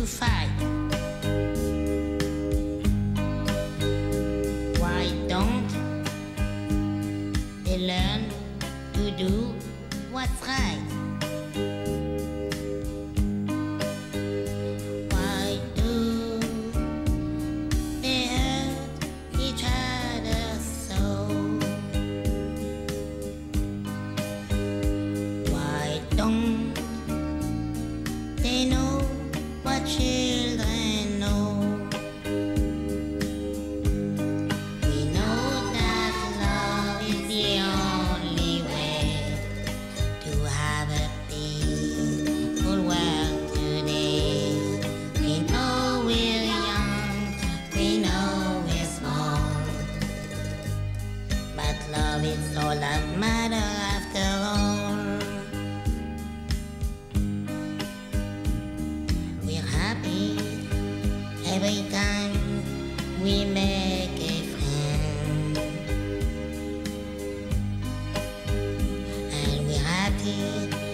to fight. Why don't they learn to do what's right? Why do they hurt each other so? Why don't they know what children know? We know that love is the only way to have a peaceful world today. We know we're young, we know we're small, but love is all that matters after all. Every time we make a friend, and we're happy